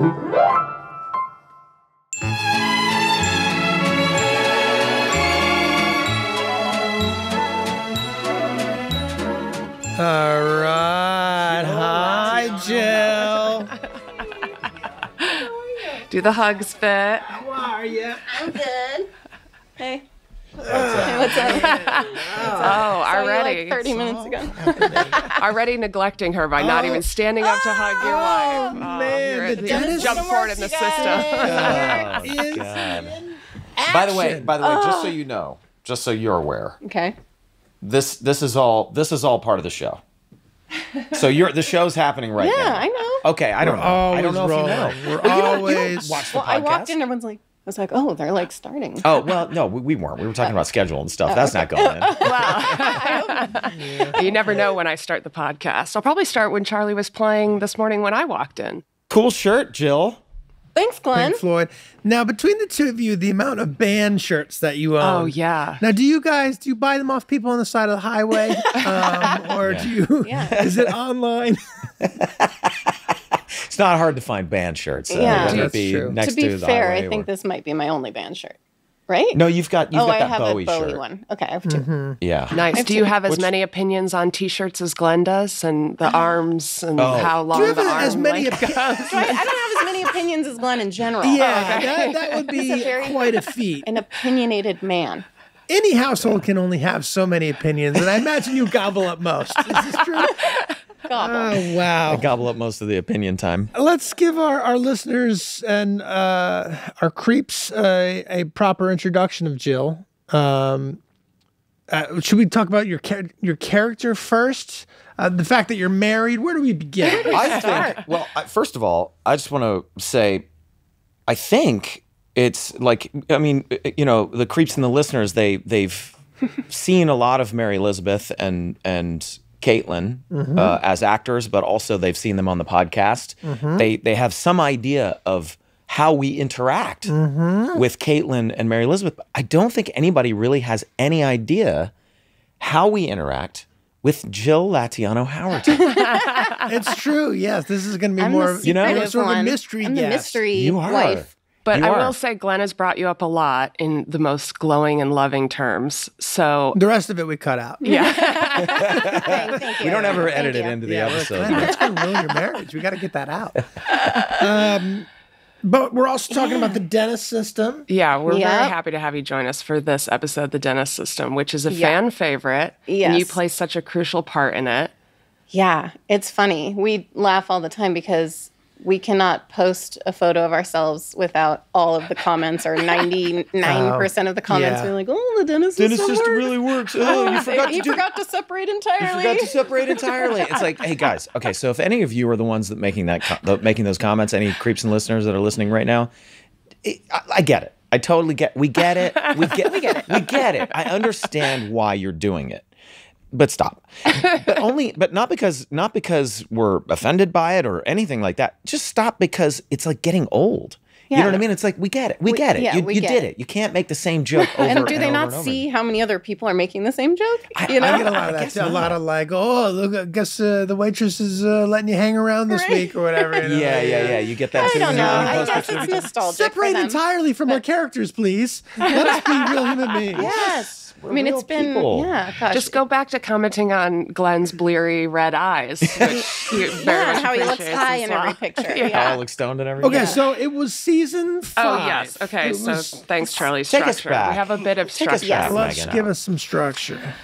All right. Hi, Jill. Do the hug spit. How are you? I'm good. Hey. Hey, what's up? Oh, already. Like 30 minutes ago. Already neglecting her by not even standing up to hug your wife. Oh, man. The jump forward in the system. By the way, just so you know, just so you're aware. Okay. This is all part of the show. So the show's happening right now. Yeah, I know. Okay, I don't know if you know. We're always watch the podcast. I walked in, everyone's like, I was like, oh, they're like starting. Oh, well, no, we weren't. We were talking about schedule and stuff. That's not going in. Well, you never know when I start the podcast. I'll probably start when Charlie was playing this morning when I walked in. Cool shirt, Jill. Thanks, Glenn. Pink Floyd. Now, between the two of you, the amount of band shirts that you own. Oh, yeah. Now, do you buy them off people on the side of the highway? Is it online? It's not hard to find band shirts. Yeah, that's true. To be fair, I think this might be my only band shirt. Right? No, you've got that Bowie shirt. One. Okay, I have two. Mm-hmm. Yeah. Nice. Do you have as many opinions on T-shirts as Glenn does, and the arms, and how long the arm length goes? I don't have as many opinions as Glenn in general. Yeah, that would be quite a feat. An opinionated man. Any household can only have so many opinions, and I imagine you gobble up most. Is this true? Gobble. Oh, wow. I gobble up most of the opinion time. Let's give our listeners and our creeps a proper introduction of Jill. Should we talk about your character first? The fact that you're married. Where do we begin? Where do we start? First of all, I just want to say, I think it's like, I mean, you know, the creeps and the listeners, they've seen a lot of Mary Elizabeth and Caitlin as actors, but also they've seen them on the podcast. Mm-hmm. They have some idea of how we interact with Caitlin and Mary Elizabeth. I don't think anybody really has any idea how we interact with Jill Latiano Howerton. It's true. Yes, this is going to be sort of a mystery. I'm the mystery wife. But I will say Glenn has brought you up a lot in the most glowing and loving terms. So the rest of it we cut out. Yeah. Thank you. We don't ever edit it into the episode. That's going to ruin your marriage. We got to get that out. But we're also talking about the Dennis System. Yeah, we're very happy to have you join us for this episode, The Dennis System, which is a fan favorite. Yes. And you play such a crucial part in it. Yeah, it's funny. We laugh all the time because we cannot post a photo of ourselves without all of the comments, or 99% of the comments being like, oh, the Dennis System really works. Oh, you forgot to separate entirely. You forgot to separate entirely. It's like, hey, guys, okay, so if any of you are the ones that making those comments, any creeps and listeners that are listening right now, I get it. I totally get it. We get it. We get it. I understand why you're doing it. But stop. But not because we're offended by it or anything like that. Just stop, because it's like getting old. Yeah. You know what I mean? It's like, we get it. We get it. Yeah, you did it. You can't make the same joke over and over. Do they not see how many other people are making the same joke? You know? I get a lot of that. A lot of like, oh, look, I guess the waitress is letting you hang around this week or whatever. You know? Yeah. You get that. I don't know. I guess it's nostalgic. Separate entirely from our characters, please. Let us be real human beings. Yes. I mean, it's been, gosh. Just go back to commenting on Glenn's bleary red eyes. How he looks high in every picture. How he looks stoned in every picture. Okay, so it was season 5. Oh, yes. Okay, so thanks, Charlie. Structure. We have a bit of structure. Yes. Let's give us some structure.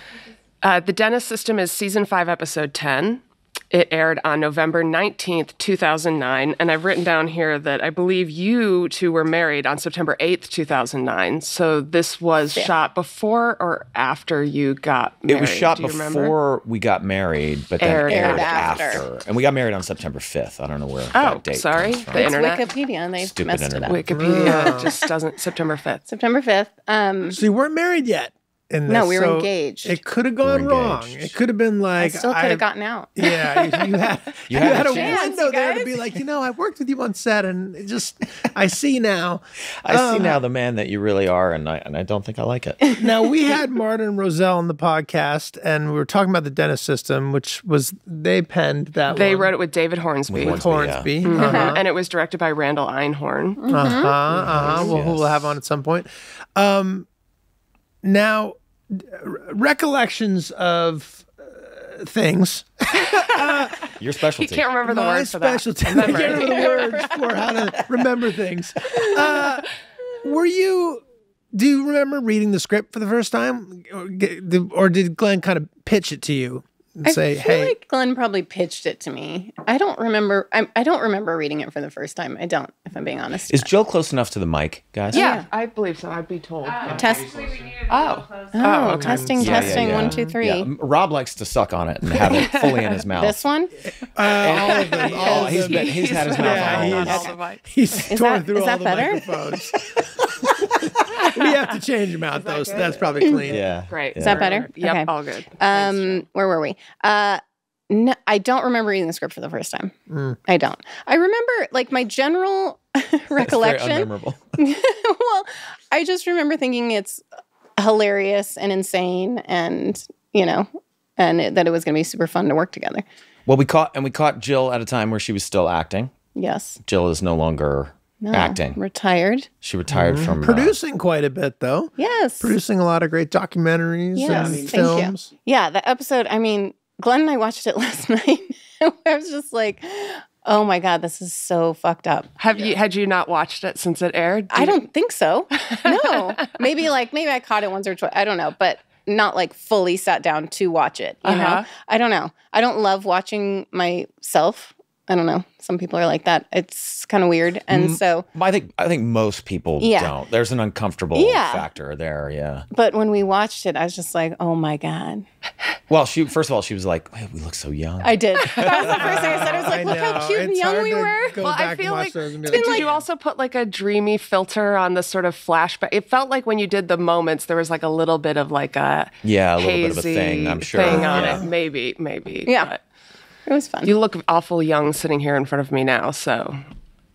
The Dennis System is season 5, episode 10. It aired on November 19th, 2009, and I've written down here that I believe you two were married on September 8th, 2009. So this was shot before or after you got married? It was shot before we got married, but then aired after. And we got married on September 5th. I don't know where that date comes from. It's Wikipedia, and they messed it up. Wikipedia just doesn't. September 5th. So you weren't married yet. in this. No, we were engaged. It could have gone wrong. It could have been like I still could have gotten out. Yeah, you had a window there to be like, you know, I worked with you on set, and it just I see now, I see now the man that you really are, and I don't think I like it. Now we had Martin Roselle on the podcast, and we were talking about the Dennis System, which was they penned that. They wrote it with David Hornsby. With Hornsby, yeah. And it was directed by Randall Einhorn. Who we'll have on at some point. Now, recollections of things. Your specialty. You can't remember the words for that. I can't remember the words for how to remember things. Do you remember reading the script for the first time? Or did Glenn kind of pitch it to you? And say, I feel like Glenn probably pitched it to me. I don't remember. I don't remember reading it for the first time. I don't, if I'm being honest. Is Jill close enough to the mic, guys? Yeah, I believe so. I'd be told. Testing. 1, 2, 3. Yeah. Rob likes to suck on it and have it fully in his mouth. This one? All of them. Oh, he's had his mouth on. He's torn through all the microphones. We have to change them out, though, so that's probably clean. Yeah. Great. Is that better? Yep, okay. All good. Where were we? No, I don't remember reading the script for the first time. Mm. I don't. I remember, like, my general recollection. That's very unmemorable. Well, I just remember thinking it's hilarious and insane and, you know, that it was going to be super fun to work together. Well, we caught Jill at a time where she was still acting. Yes. Jill is no longer... No, acting. Retired. She retired from... Producing quite a bit, though. Yes. Producing a lot of great documentaries and films. Thank you. Yeah, the episode, I mean, Glenn and I watched it last night. I was just like, oh my God, this is so fucked up. Had you not watched it since it aired? I don't think so. No. Maybe I caught it once or twice. I don't know, but not like fully sat down to watch it, you know? I don't know. I don't love watching myself. I don't know. Some people are like that. It's kind of weird, and so I think most people don't. There's an uncomfortable factor there. Yeah. But when we watched it, I was just like, "Oh my God." Well, first of all she was like, hey, "We look so young." I did. That was the first thing I said. I was like, "Look how cute and young we were." Well, I feel like did you also put like a dreamy filter on the sort of flashback? It felt like when you did the moments, there was like a little bit of like a hazy bit of a thing. I'm sure thing on it. Maybe. Yeah. But it was fun. You look awful young sitting here in front of me now, so.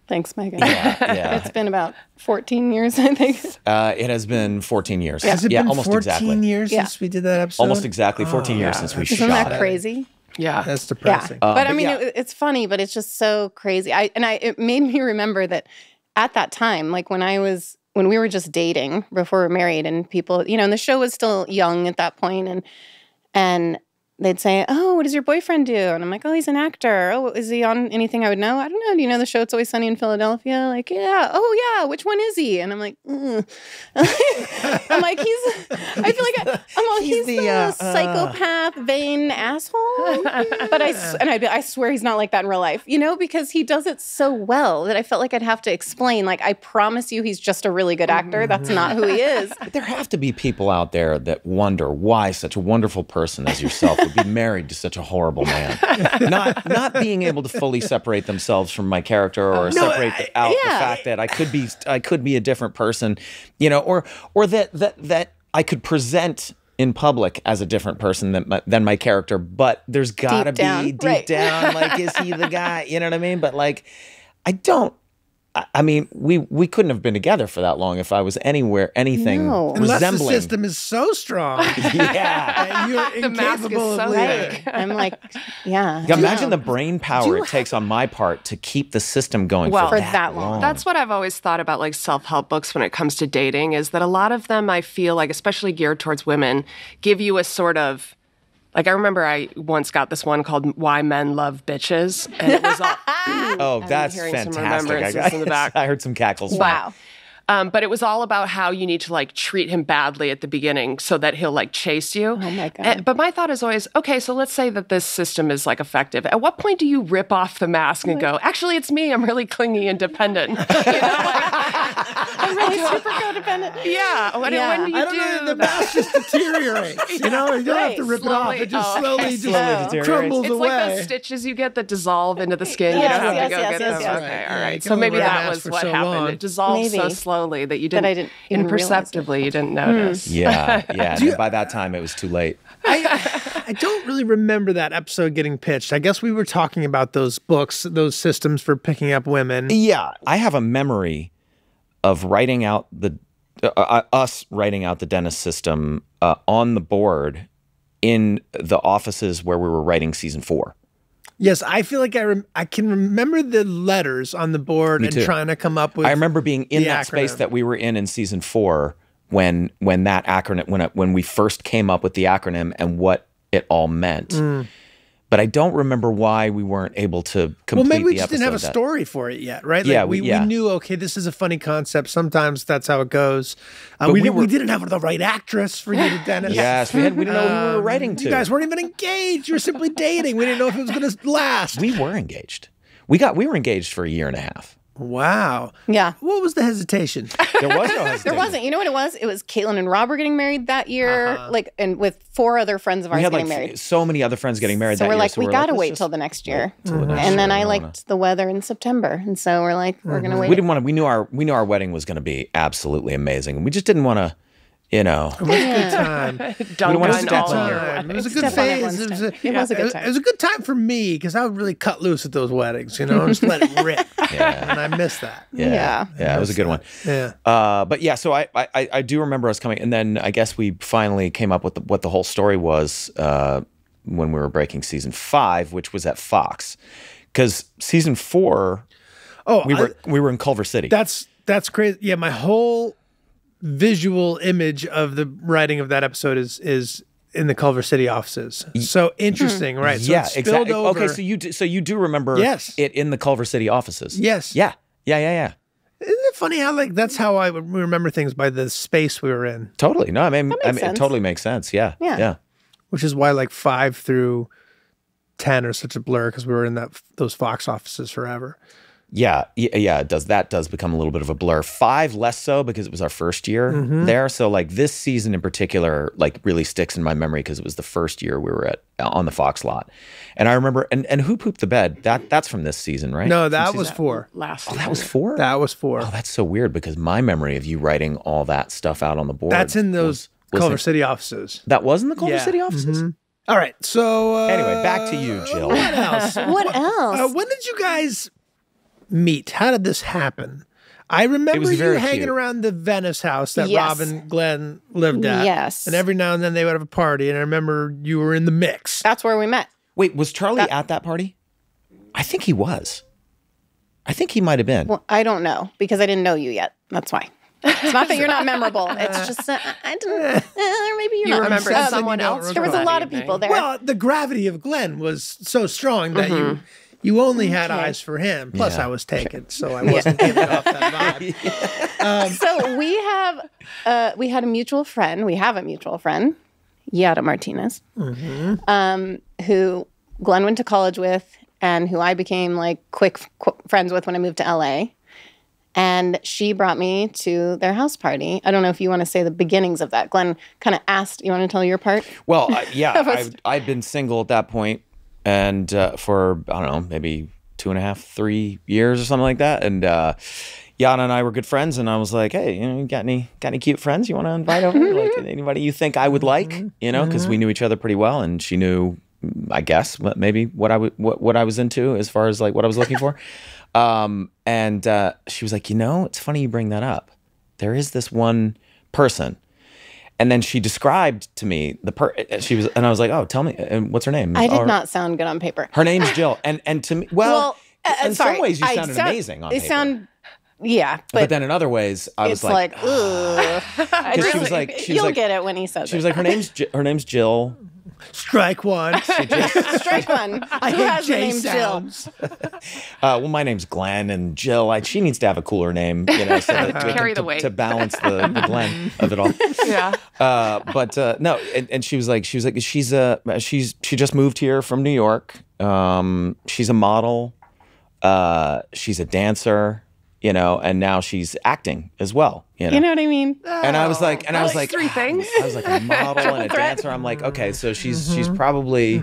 Thanks, Megan. Yeah. It's been about 14 years, I think. It has been 14 years. Yeah. Has it been almost 14 exactly. years since we did that episode? Almost exactly 14 years since we shot it. Isn't that crazy? Yeah. That's depressing. Yeah. But I mean, it's funny, but it's just so crazy. It made me remember that at that time, like when we were just dating before we were married and people, you know, and the show was still young at that point and they'd say, oh, what does your boyfriend do? And I'm like, oh, he's an actor. Oh, is he on anything I would know? I don't know. Do you know the show It's Always Sunny in Philadelphia? Like, yeah. Oh, yeah. Which one is he? And I'm like, I'm like, he's the psychopath, vain asshole. But I swear he's not like that in real life, you know, because he does it so well that I felt like I'd have to explain. Like, I promise you he's just a really good actor. That's not who he is. But there have to be people out there that wonder why such a wonderful person as yourself would be married to such a horrible man. not being able to fully separate themselves from my character or separate out the fact that I could be a different person, you know, or that I could present in public as a different person than my character, but there's got to be deep down like, is he the guy? You know what I mean? But like I mean, we couldn't have been together for that long if I was anything resembling. Unless the system is so strong. Yeah. You're incapable of leaving. I'm like, yeah. Imagine the brain power it takes on my part to keep the system going for that long. That's what I've always thought about, like, self-help books when it comes to dating, is that a lot of them, I feel like, especially geared towards women, give you a sort of... Like, I remember I once got this one called Why Men Love Bitches. And it was all, oh, that's fantastic. I heard some cackles. Wow. But it was all about how you need to, like, treat him badly at the beginning so that he'll, like, chase you. Oh, my God. But my thought is always, okay, so let's say that this system is, like, effective. At what point do you rip off the mask and go, actually, it's me. I'm really clingy and dependent. You know, like, I'm really super codependent. Yeah. When do you do that? The mouse just deteriorates. You know, you don't have to rip it off. It just slowly crumbles away. It's like those stitches you get that dissolve into the skin. You don't have to go get them. Okay, all right. So maybe that was what happened. It dissolved so slowly that you didn't, imperceptibly, you didn't notice. Yeah. Yeah. By that time, it was too late. I don't really remember that episode getting pitched. I guess we were talking about those books, those systems for picking up women. Yeah. I have a memory of writing out the, us writing out the Dennis system on the board in the offices where we were writing season 4. Yes, I feel like I can remember the letters on the board and trying to come up with. I remember being in that acronym. Space that we were in season 4 when that acronym when we first came up with the acronym and what it all meant. Mm. But I don't remember why we weren't able to complete the episode. Well, maybe we just didn't have a story for it yet, right? Like, yeah, we knew, okay, this is a funny concept. Sometimes that's how it goes. We didn't have the right actress for you to Dennis. Yes, we didn't know who we were writing to. You guys weren't even engaged. You were simply dating. We didn't know if it was going to last. We were engaged. We were engaged for a year and a half. Wow. Yeah. What was the hesitation? There was no hesitation. There wasn't. You know what it was? It was Caitlin and Rob were getting married that year, like, and with 4 other friends of ours getting married. So many other friends getting married that year. So we're like, we gotta wait till the next year. And then I liked the weather in September, and so we're like, we're gonna wait. We didn't want to. We knew our wedding was gonna be absolutely amazing, and we just didn't want to. You know, it was a good time. It was a good phase. It was a good time for me because I would really cut loose at those weddings, you know, and just let it rip. Yeah. And I miss that. Yeah. Yeah. It was a good one. Yeah. But yeah, so I do remember us coming, and then I guess we finally came up with what the whole story was when we were breaking season 5, which was at Fox, because season 4, we were in Culver City. That's crazy. Yeah, my whole visual image of the writing of that episode is in the Culver City offices. So interesting, right? So yeah, exactly. Over. Okay, so you do remember it in the Culver City offices. Yes. Yeah. Isn't it funny how like that's how I remember things, by the space we were in? Totally. No, I mean it totally makes sense. Yeah. Which is why like 5 through 10 are such a blur, because we were in those Fox offices forever. Yeah, that does become a little bit of a blur. 5 less so, because it was our first year there. So like this season in particular, like really sticks in my memory because it was the first year we were on the Fox lot. And I remember, and who pooped the bed? That's from this season, right? No, that was 4. Last. Oh, that was 4? That was 4. Oh, that's so weird, because my memory of you writing all that stuff out on the board. That's in those Culver City offices. That was in the Culver City offices? All right, so. Anyway, back to you, Jill. What else? When did you guys meet? How did this happen? I remember you hanging around the Venice house that Rob and Glenn lived at. Yes. And every now and then they would have a party, and I remember you were in the mix. That's where we met. Wait, was Charlie at that party? I think he was. I think he might have been. Well, I don't know, because I didn't know you yet. That's why. It's not that you're not memorable. It's just I don't know. Maybe you remember someone else. There was a lot of people there. Well, the gravity of Glenn was so strong that you only had eyes for him. Plus, I was taken, so I wasn't giving off that vibe. So we had a mutual friend. We have a mutual friend, Yana Martinez, who Glenn went to college with, and who I became like quick friends with when I moved to LA. And she brought me to their house party. I don't know if you want to say the beginnings of that. Glenn kind of asked, you want to tell your part? Well, yeah, I've been single at that point. And for, I don't know, maybe 2.5, 3 years or something like that. And Yana and I were good friends. And I was like, hey, you know, you got any cute friends you want to invite over? Like anybody you think I would like, you know, because we knew each other pretty well. And she knew, I guess, maybe what I was into as far as like what I was looking for. And she was like, you know, it's funny you bring that up. There is this one person. And then she described to me and I was like, "Oh, tell me, and what's her name?" I did not sound good on paper. Her name's Jill, and to me, well, in some ways you sounded amazing on paper. Yeah, but then in other ways I was like, "Ugh," because she was like, "You'll get it when he says it." She was like, "Her name's Jill." Strike one. Strike one. I hate J sounds. Well, my name's Glenn, and Jill, she needs to have a cooler name, you know, so that to balance the Glenn of it all. Yeah. No, and she was like, she just moved here from New York. She's a model. She's a dancer. you know, and now she's acting as well. You know what I mean? And I was like, and three things. I was like a model and a dancer. I'm like, okay, so she's probably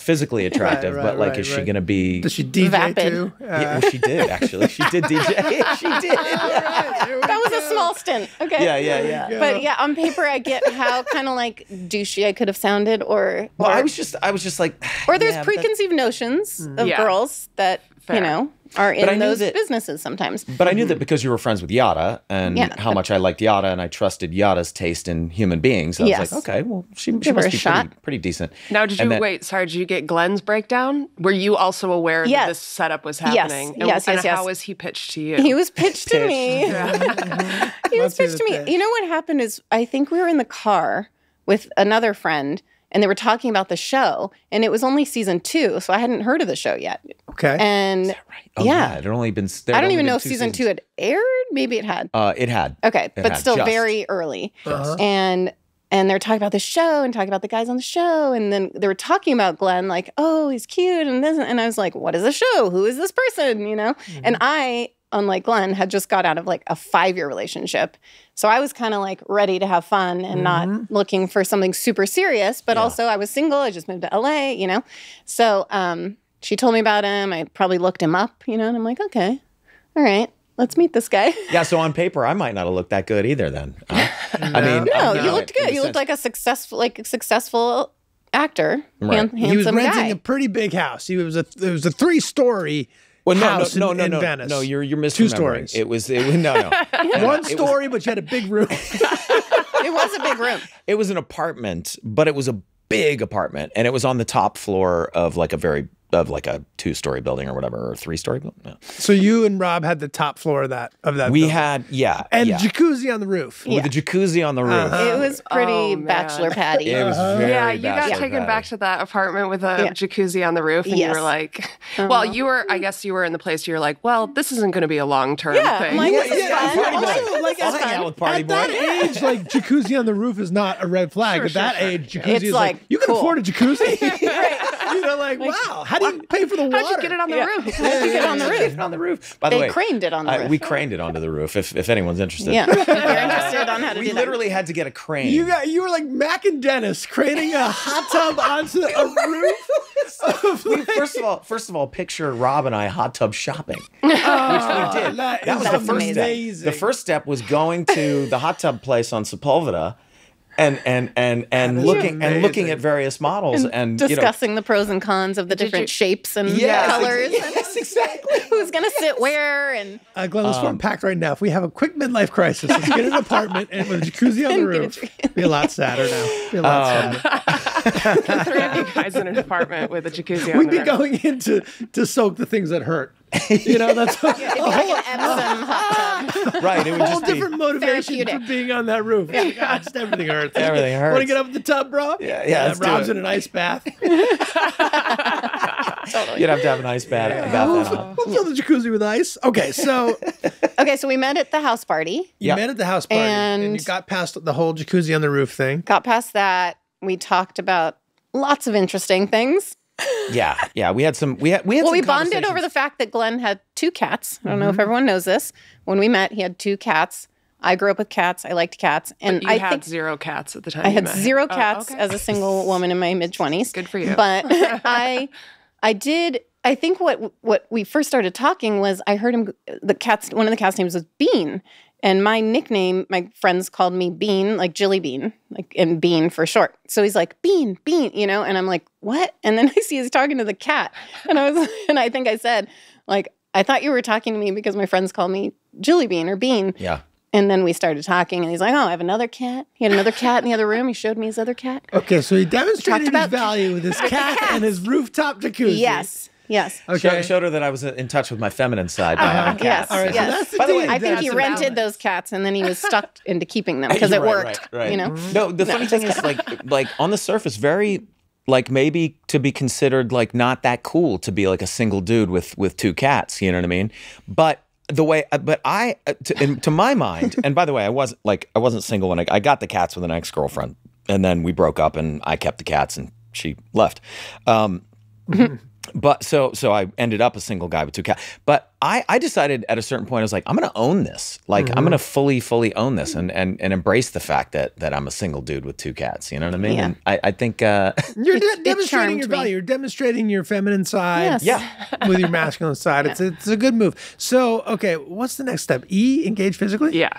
physically attractive, but like, is she gonna be? Does she DJ too? Yeah, well, she did actually. She did DJ. She did. That was a small stint. Okay. Yeah. But yeah, on paper, I get how kind of like douchey I could have sounded, or well, I was just like, or there's preconceived notions of girls that you know. Are in those businesses sometimes. But I knew that because you were friends with Yada and how much I liked Yada and I trusted Yada's taste in human beings. I was like, okay, well, she must be pretty decent. Now, did you, wait, sorry, did you get Glenn's breakdown? Were you also aware that this setup was happening? Yes. How was he pitched to you? He was pitched to me. He was pitched to me. You know what happened is I think we were in the car with another friend and they were talking about the show, and it was only season 2, so I hadn't heard of the show yet. Okay. And yeah, it had only been. I don't even know if season 2 had aired. Maybe it had. It had. Okay, but still very early. And they're talking about the show and talking about the guys on the show, and then they were talking about Glenn, like, oh, he's cute, and this, and I was like, what is the show? Who is this person? You know? And I, unlike Glenn, had just got out of like a 5-year relationship. So I was kind of like ready to have fun and not looking for something super serious, but also I was single. I just moved to LA, you know? So she told me about him. I probably looked him up, you know, and I'm like, okay, all right. Let's meet this guy. Yeah, so on paper, I might not have looked that good either then. I mean, no, you looked good. You looked like a successful, actor, handsome guy. He was renting a pretty big house. He was it was a 3-story well, house in Venice. No, you're misremembering. 2 stories. It was no. 1 story, but you had a big room. It was a big room. It was an apartment, but it was a big apartment, and it was on the top floor of like a very, of like a 2-story building or whatever, or 3-story building. No. So you and Rob had the top floor of that building. Had, and jacuzzi on the roof. Yeah. With the jacuzzi on the roof. It was pretty bachelor patty. It was very bachelor got taken back to that apartment with a jacuzzi on the roof, and you were like, well, I guess you were in the place you're like, well, this isn't going to be a long-term thing. Like, I'll hang out with Party Boy. At that age, like, jacuzzi on the roof is not a red flag. At that age, jacuzzi is like, you can afford a jacuzzi. You know, like, wow, how do you pay for the water? How'd you get it on the roof? How'd you get it on the roof? On the roof. By the way, they craned it on the roof. We craned it onto the roof, if anyone's interested. Yeah, if you're interested on how to do that. We literally had to get a crane. You were like Mac and Dennis craning a hot tub onto a roof. First of all, picture Rob and I hot tub shopping, which we did. That was the first step. The first step was going to the hot tub place on Sepulveda. And looking at various models and discussing the pros and cons of the different shapes and colors. Yes, exactly. Who's gonna sit where? And Glenn, this one packed right now. If we have a quick midlife crisis, let's get an apartment and with a jacuzzi on the roof. Be a lot sadder now. Be a lot sadder. The three of you guys in an apartment with a jacuzzi on the roof. We'd be going in to soak the things that hurt. You know, that's right. It would just be different motivation for being on that roof. Yeah. God, just everything hurts. Everything hurts. Want to get up in the tub, bro? Yeah. Rob's in an ice bath. Totally. You'd have to have an ice bath. Yeah. We'll fill the jacuzzi with ice. Okay, so we met at the house party. You met at the house party, and you got past the whole jacuzzi on the roof thing. Got past that. We talked about lots of interesting things. Yeah. We bonded over the fact that Glenn had 2 cats. I don't know if everyone knows this. When we met, he had 2 cats. I grew up with cats. I liked cats, and I had 0 cats at the time. I had 0 cats as a single woman in my mid-20s. Good for you. But I did. I think what we first started talking was I heard him. One of the cats' names was Bean, and my nickname. My friends called me Bean, like Jilly Bean, and Bean for short. So he's like Bean, you know, and I'm like. What? And then I see he's talking to the cat, and I think I said, like, I thought you were talking to me because my friends call me Jilly Bean or Bean. Yeah. And then we started talking, and he's like, oh, I have another cat. He had another cat in the other room. He showed me his other cat. Okay, so he demonstrated his value with his cat and his rooftop jacuzzi. Yes. Okay. I showed her that I was in touch with my feminine side by having cats. All right, so that's the way, I think he rented those cats and then he was stuck into keeping them because it worked. Right. You know? No, the funny thing is, like on the surface, like maybe to be considered like not that cool to be like a single dude with 2 cats, you know what I mean? But the way, but I, to my mind, and by the way, I wasn't single when I got the cats with an ex-girlfriend, and then we broke up, and I kept the cats, and she left. But so I ended up a single guy with two cats. But I decided at a certain point, I was like, I'm going to own this. Like, I'm going to fully own this and embrace the fact that I'm a single dude with two cats. You know what I mean? Yeah. And I think you're demonstrating your value. You're demonstrating your feminine side with your masculine side. It's a good move. So, okay, what's the next step? Engage physically? Yeah.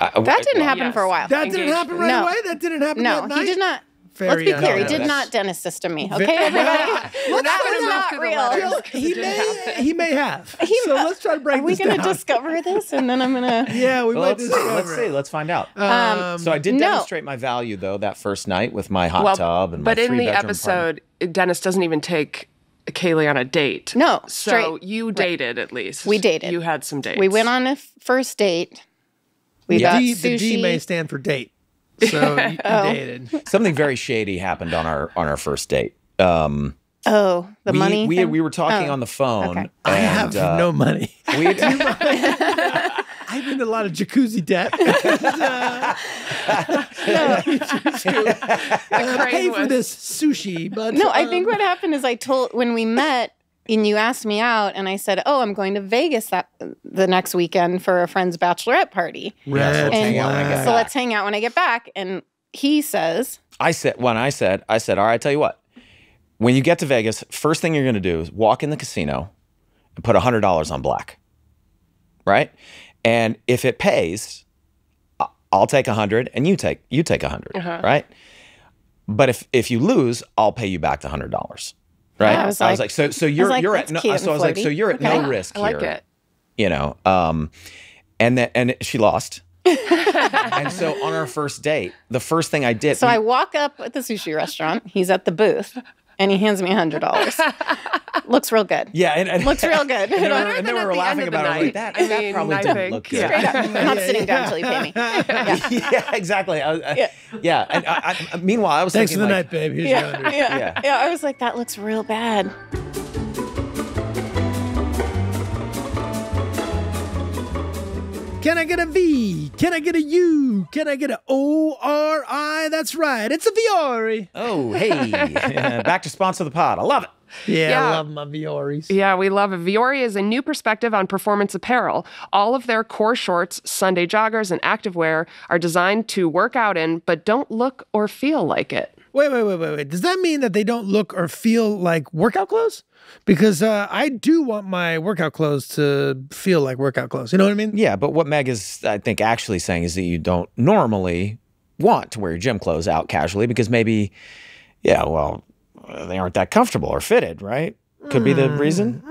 That didn't happen for a while. That didn't happen right away? That didn't happen that night? No, he did not. Let's be clear. He did not Dennis system me. Okay, everybody. Well, that was not real. He may have. So let's try to break this down. Are we going to discover this, and then I'm going to? Yeah, we might discover. Let's see. Let's find out. So I did demonstrate my value though that first night with my hot tub and my three-bedroom apartment. But in the episode, Dennis doesn't even take Kaylee on a date. No, so you dated at least. We dated. You had some dates. We went on a first date. We got sushi. The D may stand for date. So you dated. Something very shady happened on our first date. Money. We were talking on the phone. Okay. And, I have no money. I'm in a lot of jacuzzi debt. I pay for this sushi, but no. I think what happened is when we met and you asked me out, and I said, "Oh, I'm going to Vegas the next weekend for a friend's bachelorette party. So let's hang out when I get back." And he says, "I said, all right, I tell you what. When you get to Vegas, first thing you're going to do is walk in the casino and put $100 on black, right? And if it pays, I'll take 100, and you take 100, right? But if you lose, I'll pay you back the $100." Right, I was like, so you're at no, so I was like, so you're at no risk here. I like it, you know. And she lost. And so on our first date, the first thing I did. So I walk up at the sushi restaurant. He's at the booth, and he hands me $100. Looks real good. Yeah, it looks real good. And then we were laughing about it. Like, that probably didn't look good. Straight up, I'm not sitting down until you pay me. Yeah, exactly. Yeah. And meanwhile, I was thinking, thanks for the night, babe. Here's your $100. Yeah. I was like, that looks real bad. Can I get a V? Can I get a U? Can I get an O-R-I? That's right. It's a Vuori. Oh, hey. Back to sponsor the pod. I love it. Yeah, I love my Vuoris. Yeah, we love it. Vuori is a new perspective on performance apparel. All of their core shorts, Sunday joggers, and activewear are designed to work out in, but don't look or feel like it. Wait. Does that mean that they don't look or feel like workout clothes? Because I do want my workout clothes to feel like workout clothes. You know what I mean? Yeah, but what Meg is, I think, actually saying is that you don't normally want to wear your gym clothes out casually because maybe, they aren't that comfortable or fitted, right? Could be the reason.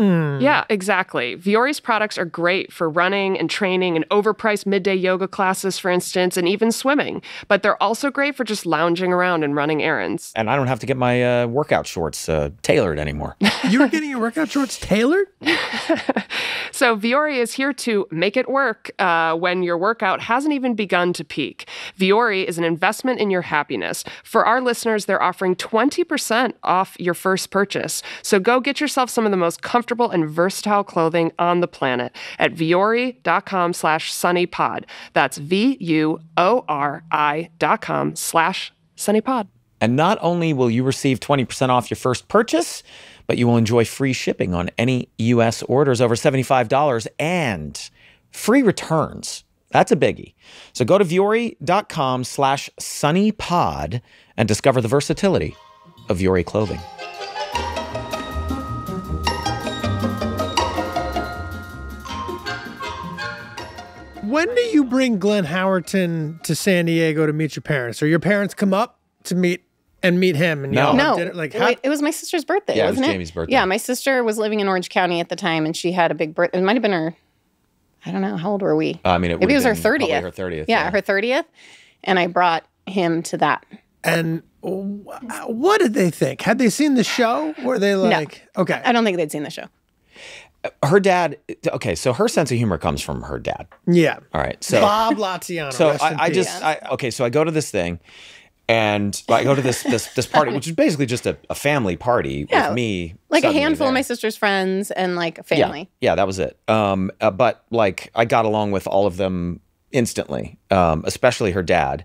Yeah, exactly. Vuori's products are great for running and training and overpriced midday yoga classes, for instance, and even swimming. But they're also great for just lounging around and running errands. And I don't have to get my workout shorts tailored anymore. You're getting your workout shorts tailored? So Vuori is here to make it work when your workout hasn't even begun to peak. Vuori is an investment in your happiness. For our listeners, they're offering 20% off your first purchase. So go get yourself some of the most comfortable and versatile clothing on the planet at vuori.com/sunnypod. That's vuori.com/sunnypod. And not only will you receive 20% off your first purchase, but you will enjoy free shipping on any U.S. orders over $75 and free returns. That's a biggie. So go to vuori.com/sunnypod and discover the versatility of Vuori clothing. When do you bring Glenn Howerton to San Diego to meet your parents? Or your parents come up to meet him? And it was my sister's birthday, wasn't it? Yeah, it was Jamie's birthday. Yeah, my sister was living in Orange County at the time, and she had a big birthday. It might have been her, I don't know, how old were we? I mean, maybe it was her 30th. Her 30th. Yeah, her 30th. And I brought him to that. And what did they think? Had they seen the show? Were they like, okay. I don't think they'd seen the show. Her dad, okay, so her sense of humor comes from her dad. Yeah. All right. So Bob Latiano. So so I go to this thing, and I go to this party, which is basically just a family party with me. Like a handful of my sister's friends and like a family. Yeah, that was it. But like I got along with all of them instantly, especially her dad,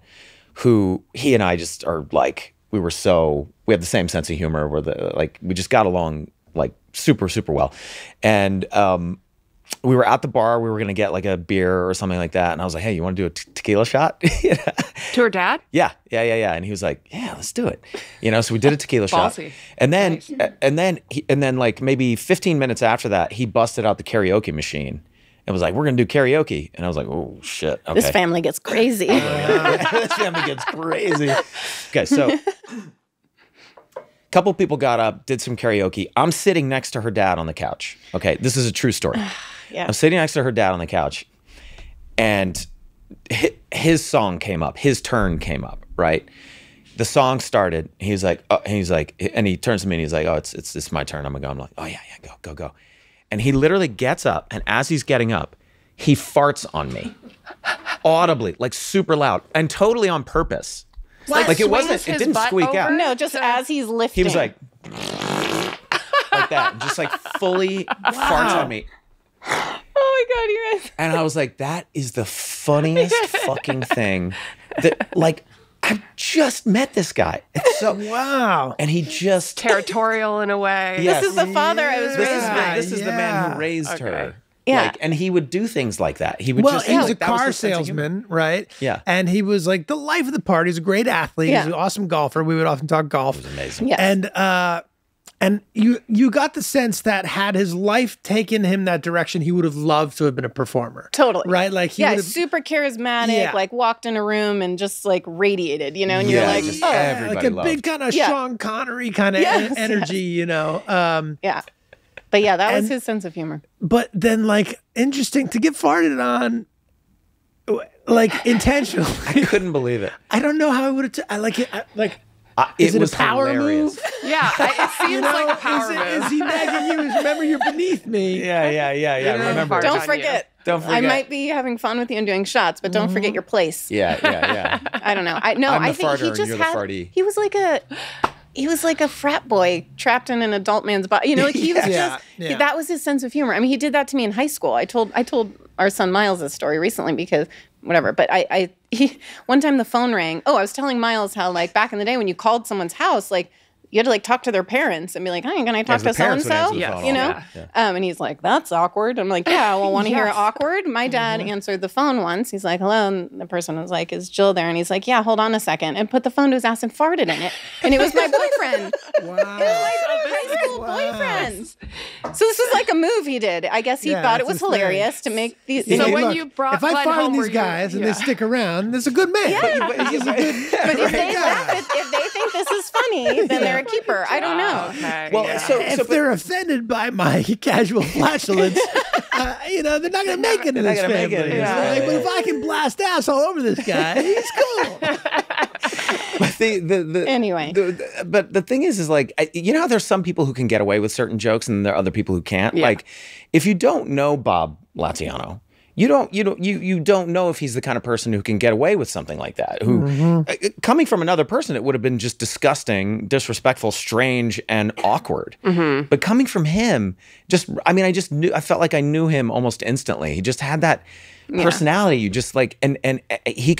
who he and I just are like, we had the same sense of humor. We just got along like super, super well. And we were at the bar. We were going to get like a beer or something like that. And I was like, hey, you want to do a tequila shot? To her dad? Yeah. And he was like, yeah, let's do it. You know, so we did a tequila shot. And then, nice. and then like maybe 15 minutes after that, he busted out the karaoke machine. It was like, we're going to do karaoke. And I was like, oh, shit. Okay. This family gets crazy. This family gets crazy. Okay, so a couple people got up, did some karaoke. I'm sitting next to her dad on the couch. Okay, this is a true story. Yeah. I'm sitting next to her dad on the couch. And his song came up. His turn came up, right? The song started. He's like, oh, and he turns to me and he's like, oh, it's my turn. I'm going to go. I'm like, oh, yeah, go. And he literally gets up, and as he's getting up, he farts on me audibly, like super loud and totally on purpose. What? Like it didn't squeak out. No, just as he's lifting. He was like, like that, and just like fully farts on me. Oh my God, you guys. And I was like, that is the funniest fucking thing that, like, I've just met this guy. It's so wow. And he just territorial in a way. Yes. This is the father I was raised by. This is the man who raised her. Yeah. Like, and he would do things like that. He would just he was like, a car salesman, right? Yeah. And he was like the life of the party. He's a great athlete. Yeah. He's an awesome golfer. We would often talk golf. It was amazing. Yes. And you got the sense that had his life taken him that direction, he would have loved to have been a performer. Totally. Right? Like he would have, super charismatic, like walked in a room and just like radiated, you know? And you're like, just like a big kind of Sean Connery kind of energy, you know? But yeah, that was his sense of humor. But then like, interesting to get farted on, like intentionally. I couldn't believe it. I don't know how I would have, is it was a power hilarious. Move? Yeah, it seems like a power move. Is he nagging you? Remember, you're beneath me. Yeah. You know? Remember. Don't forget. I might be having fun with you and doing shots, but don't forget your place. Yeah. I don't know. I think he just had. He was like a frat boy trapped in an adult man's body. You know, like he was that was his sense of humor. I mean, he did that to me in high school. I told our son Miles this story recently because. Whatever, but he one time the phone rang. Oh, I was telling Miles how like back in the day when you called someone's house, like you had to like talk to their parents and be like, "Hey, can I talk to so and so?" You know. Yeah. And he's like, "That's awkward." I'm like, "Yeah, well, want to hear awkward?" My dad answered the phone once. He's like, "Hello," and the person was like, "Is Jill there?" And he's like, "Yeah, hold on a second," and put the phone to his ass and farted in it, and it was my boyfriend. Wow. It was my high school boyfriend. So this was like a move he did. I guess he thought it was hilarious to make these. So when you brought Glenn home, if I find these guys and they stick around, there's a good man. Yeah. But if they think this is funny, then they're a keeper. I don't know. Okay. Well, so they're offended by my casual flatulence, you know, they're not going to make it in this family. But if I can blast ass all over this guy, he's cool. But the thing is like, you know how there's some people who can get away with certain jokes and there are other people who can't? Yeah. Like, if you don't know Bob Latiano, you don't know if he's the kind of person who can get away with something like that. Who, coming from another person, it would have been just disgusting, disrespectful, strange, and awkward. But coming from him, I felt like I knew him almost instantly. He just had that personality. You just like, and he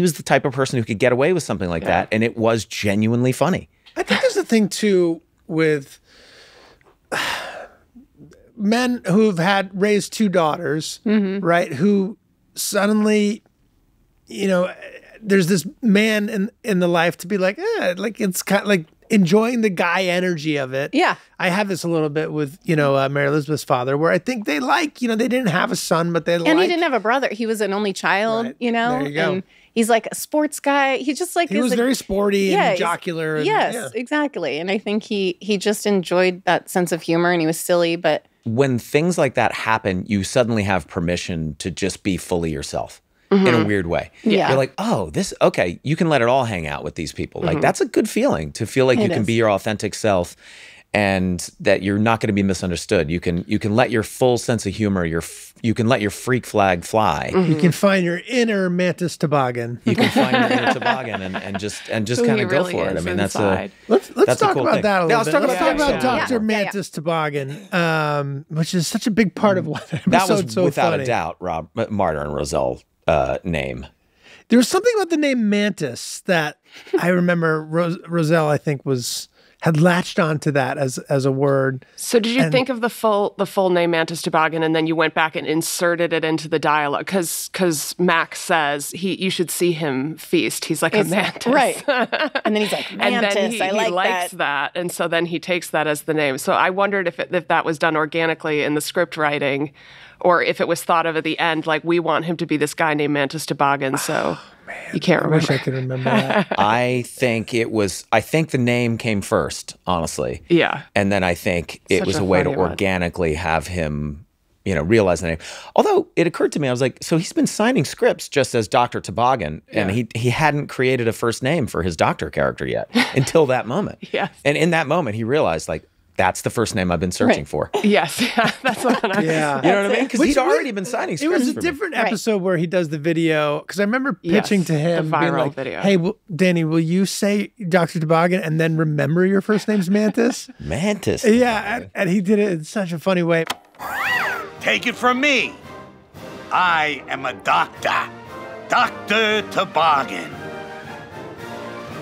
was the type of person who could get away with something like that, and it was genuinely funny. I think there's a thing too with men who've had raised two daughters, right? Who suddenly, you know, there's this man in the life to be like, like it's kind of like enjoying the guy energy of it. Yeah, I have this a little bit with Mary Elizabeth's father, where I think they like, they didn't have a son, but they and he didn't have a brother. He was an only child, you know. There you go. And he's like a sports guy. He was like, very sporty and jocular. And, exactly. And I think he just enjoyed that sense of humor, and he was silly, but. When things like that happen, you suddenly have permission to just be fully yourself in a weird way. Yeah. You're like, oh, okay, you can let it all hang out with these people. Like, that's a good feeling to feel like you can be your authentic self and that you're not going to be misunderstood. You can let your full sense of humor, you can let your freak flag fly. You can find your inner mantis toboggan. You can find your inner toboggan and just kind of go for it. I mean, let's talk about that a little bit. Let's talk about Dr. Mantis Toboggan, which is such a big part of what that was so without a doubt, Rob Martin Roselle name. There was something about the name Mantis that I remember Roselle, I think, had latched onto that as a word. So did you think of the full name Mantis Toboggan, and then you went back and inserted it into the dialogue? Because Max says you should see him feast. He's like a mantis, right? And then he's like, Mantis. And then he likes that, and so then he takes that as the name. So I wondered if that was done organically in the script writing, or if it was thought of at the end, like, we want him to be this guy named Mantis Toboggan. So. Man, you can't remember. I wish I could remember that. I think the name came first, honestly. Yeah. And then I think it was a way to organically have him, realize the name. Although it occurred to me, I was like, so he's been signing scripts just as Dr. Toboggan, and he hadn't created a first name for his doctor character yet until that moment. Yes. And in that moment, he realized, like, that's the first name I've been searching for. Yes, yeah, that's what I You know what I mean? Because he'd already been signing scripts. It was a different episode where he does the video, because I remember pitching to him, the viral being like, video. Hey, Danny, will you say Dr. Toboggan and then remember your first name's Mantis? Mantis. Yeah, and he did it in such a funny way. Take it from me. I am a doctor. Dr. Toboggan.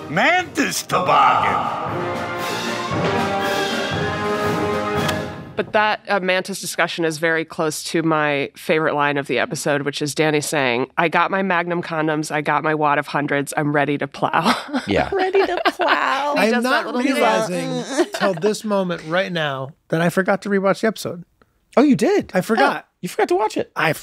Mantis Toboggan. But that Mantis discussion is very close to my favorite line of the episode, which is Danny saying, I got my Magnum condoms, I got my wad of hundreds, I'm ready to plow. Yeah. Ready to plow. I'm not realizing until this moment right now that I forgot to rewatch the episode. Oh, you did? I forgot. Oh, you forgot to watch it. It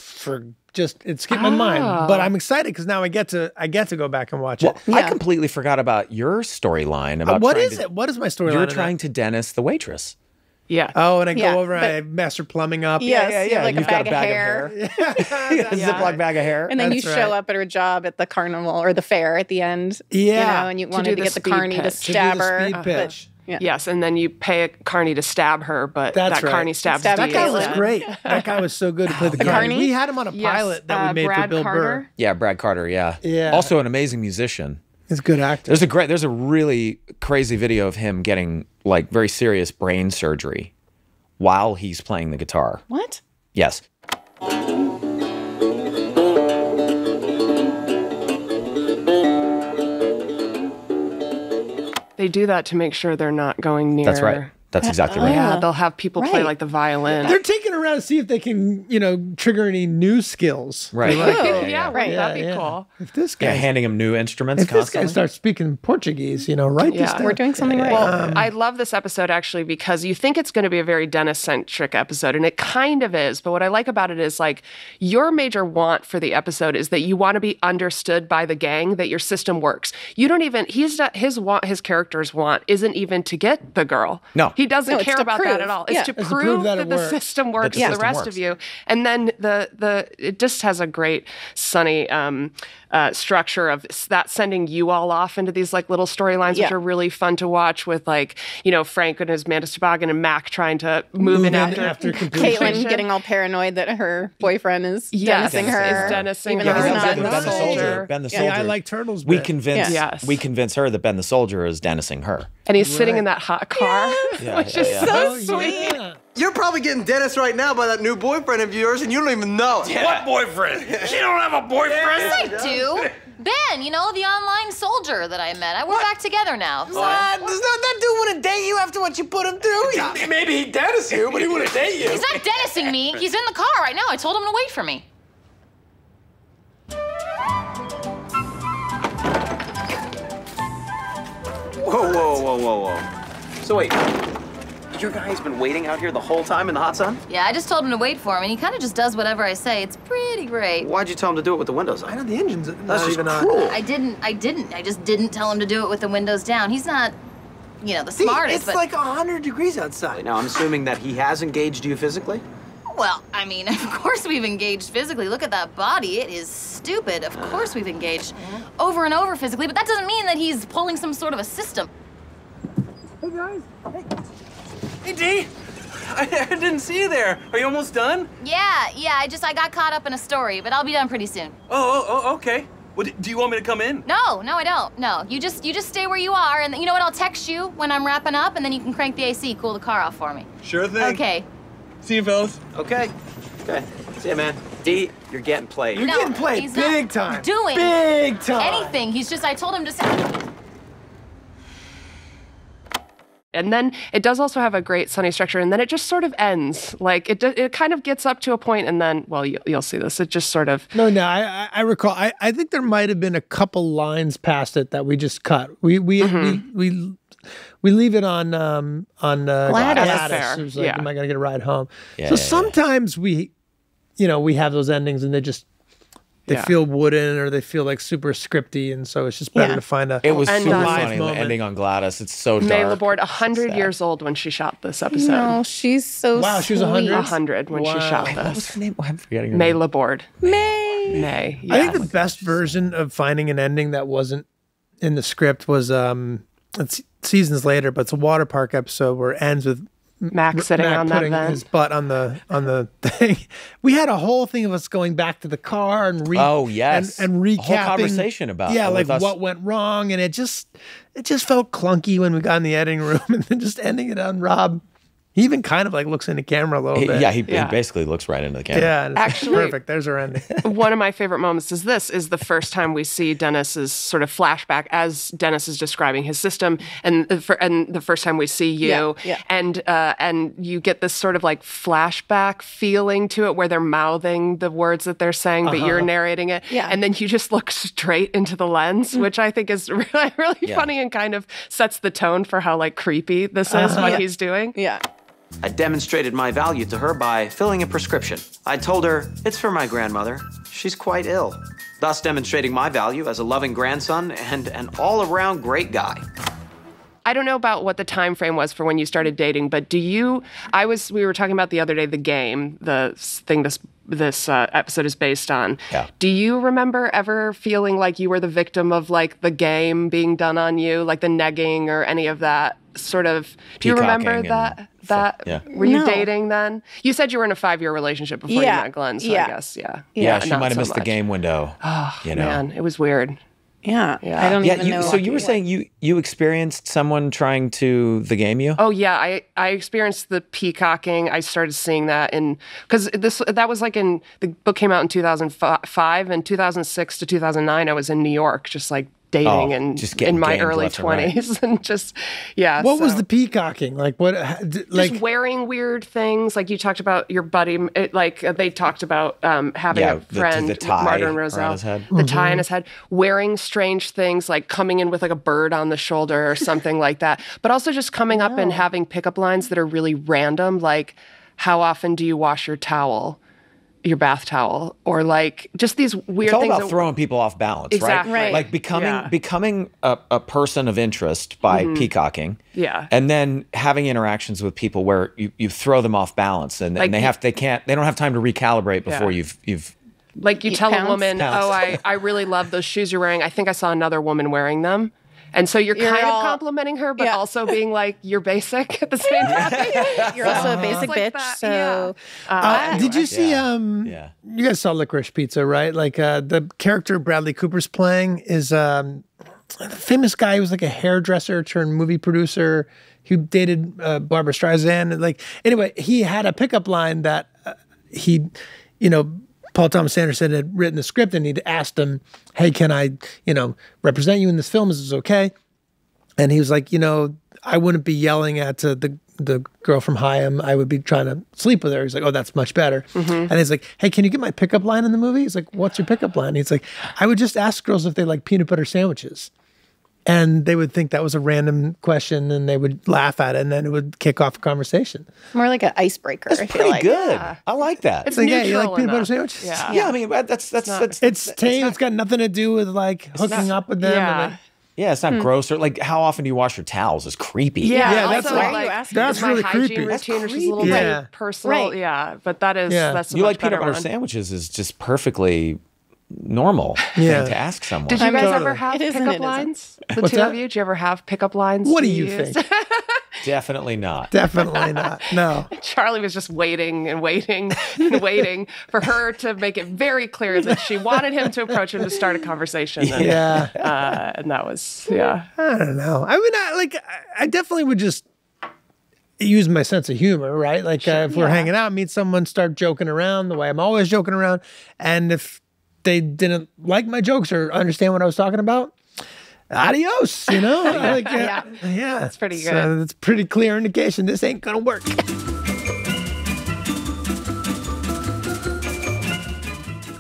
skipped my mind, but I'm excited because now I get to go back and watch it. Yeah. I completely forgot about your storyline. What is my storyline? You're trying to Dennis the waitress. Yeah. Oh, and I go over and I mess her plumbing up. Yes, yeah. Like you've got a bag of hair. A Ziploc bag of hair. And then you show up at her job at the carnival or the fair at the end. Yeah. And you wanted to get the carny to stab her. Speed pitch. Yeah. Yes, and then you pay a carny to stab her, but carny stabs That guy was great. That guy was so good to play the carny. We had him on a pilot that we made for Bill Burr. Yeah, Brad Carter, yeah. Also an amazing musician. He's a good actor. There's a really crazy video of him getting like very serious brain surgery while he's playing the guitar. What? Yes. They do that to make sure they're not going near. That's right. That's exactly right. Yeah, they'll have people play like the violin. They're taking around to see if they can, trigger any new skills. Right. Like, that'd be cool. If this guy handing him new instruments constantly. This guy starts speaking Portuguese, this down. We're doing something right. Well, I love this episode actually because you think it's going to be a very Dennis-centric episode, and it kind of is, but what I like about it is like your major want for the episode is that you want to be understood by the gang that your system works. You don't even his character's want isn't even to get the girl. No. He doesn't care about that at all. It's to prove that the system works for the rest of you. And then it just has a great Sunny structure of that sending you all off into these like little storylines, which are really fun to watch with like, Frank and his Mantis Toboggan and Mac trying to move in after Caitlin getting all paranoid that her boyfriend is Dennising her. Even though he's not. Ben the Soldier. I like Turtles. We convince her that Ben the Soldier is Dennising her. And he's sitting in that hot car. Which is so sweet. Yeah. You're probably getting Dennis right now by that new boyfriend of yours, and you don't even know it. Yeah. What boyfriend? She don't have a boyfriend. Yes, I do. Ben, the online soldier that I met. We're back together now. Does that dude want to date you after what you put him through? Maybe he Dennis you, but he want to date you. He's not Dennising me. He's in the car right now. I told him to wait for me. Whoa, whoa, whoa, whoa, whoa. So wait. Your guy's been waiting out here the whole time in the hot sun? Yeah, I just told him to wait for him, and he kind of just does whatever I say. It's pretty great. Why'd you tell him to do it with the windows up? I know the engine's not even on. I didn't. I just didn't tell him to do it with the windows down. He's not, the smartest. It's like 100 degrees outside. Now, I'm assuming that he has engaged you physically? Well, I mean, of course we've engaged physically. Look at that body. It is stupid. Of course we've engaged over and over physically, but that doesn't mean that he's pulling some sort of a system. Hey, guys. Hey. Hey, D, I didn't see you there. Are you almost done? Yeah, I got caught up in a story, but I'll be done pretty soon. Oh, okay. Well, do you want me to come in? No, I don't. No, you just stay where you are, and you know what? I'll text you when I'm wrapping up, and then you can crank the AC, cool the car off for me. Sure thing. Okay. See you, fellas. Okay. See you, man. D, you're getting played. You're getting played big time. Doing big time. Anything. He's just, I told him to. And then it does also have a great sunny structure, and then it just sort of ends. Like it kind of gets up to a point, and then, well, you'll see this. It just sort of. No, I recall. I think there might have been a couple lines past it that we just cut. We leave it on Gladys. It was like, am I gonna get a ride home? Yeah, so sometimes we, you know, we have those endings, and they just. They feel wooden, or they feel like super scripty, and so it's just better to find a. It was super funny moment. Ending on Gladys. It's so dark. May Laborde, 100 years old when she shot this episode. No, she's so sweet. She was 100 when she shot this. What's her name? I'm forgetting her name. May Laborde. May. Yes. I think the best version of finding an ending that wasn't in the script was it's seasons later, but it's a water park episode where it ends with. Max sitting on that vent. His butt on the thing. We had a whole thing of us going back to the car and and recapping. A whole conversation about what went wrong, and it just felt clunky when we got in the editing room, and then just ending it on Rob. He even kind of like looks into camera a little bit. Yeah, he basically looks right into the camera. Yeah, it's actually perfect. There's our ending. One of my favorite moments is this is the first time we see Dennis's sort of flashback as Dennis is describing his system, and the first time we see you, and you get this sort of like flashback feeling to it where they're mouthing the words that they're saying, but you're narrating it, and then you just look straight into the lens, which I think is really funny and kind of sets the tone for how like creepy this is what he's doing. Yeah. I demonstrated my value to her by filling a prescription. I told her, it's for my grandmother. She's quite ill. Thus demonstrating my value as a loving grandson and an all-around great guy. I don't know about what the time frame was for when you started dating, but do you, we were talking about the other day, the game, the thing this episode is based on. Yeah. Do you remember ever feeling like you were the victim of like the game being done on you, like the negging or any of that? Sort of. Do you remember that? Were you dating then? You said you were in a 5-year relationship before you met Glenn, so I guess yeah. She might have missed the game window. Oh man, it was weird. Yeah. I don't even know. So you were saying you experienced someone trying to the game you? Oh yeah, I experienced the peacocking. I started seeing that because that was like in the book came out in 2005 and 2006 to 2009. I was in New York, just like. Dating and just in my early 20s, and just What was the peacocking like? What like just wearing weird things? Like you talked about your buddy, they talked about having a friend, the Martin Roselle, the tie on his head, wearing strange things, like coming in with like a bird on the shoulder or something like that. But also just coming up and having pickup lines that are really random, like how often do you wash your towel? Your bath towel, or like just these weird things. It's all about throwing people off balance, right? Like becoming a person of interest by peacocking, and then having interactions with people where you throw them off balance, and they don't have time to recalibrate before you've. Like you tell a woman, oh, I really love those shoes you're wearing. I think I saw another woman wearing them. And so you're kind of complimenting her, but also being like, you're basic at the same time. You're also a basic bitch. Like so, did you see? You guys saw Licorice Pizza, right? Like the character Bradley Cooper's playing is a famous guy who was like a hairdresser turned movie producer. He dated Barbra Streisand. Like anyway, he had a pickup line that Paul Thomas Anderson had written the script, and he'd asked him, hey, can I, represent you in this film? Is this okay? And he was like, I wouldn't be yelling at the girl from Haim. I would be trying to sleep with her. He's like, oh, that's much better. And he's like, hey, can you get my pickup line in the movie? He's like, what's your pickup line? And he's like, I would just ask girls if they like peanut butter sandwiches. And they would think that was a random question, and they would laugh at it, and then it would kick off a conversation. More like an icebreaker. It's pretty good. Yeah. I like that. It's like, neutral you like peanut butter sandwiches? Yeah. I mean, it's tame. It's got nothing to do with like hooking up with them. Yeah. It's not gross. Or like, how often do you wash your towels? Is creepy. Yeah, that's also, that's really creepy. That's creepy. Which is a little bit personal. Right. Yeah, but that's you like peanut butter sandwiches is just perfectly. Normal to ask someone. Did you guys ever have pickup lines? The two of you, did you ever have pickup lines? What do you think? Definitely not. Definitely not. No. Charlie was just waiting and waiting and waiting for her to make it very clear that she wanted him to approach him to start a conversation. And that was I don't know. I mean, I definitely would just use my sense of humor, right? Like if we're hanging out, meet someone, start joking around the way I'm always joking around. And if they didn't like my jokes or understand what I was talking about, adios, you know? Like, yeah, that's pretty good. So that's pretty clear indication this ain't gonna work.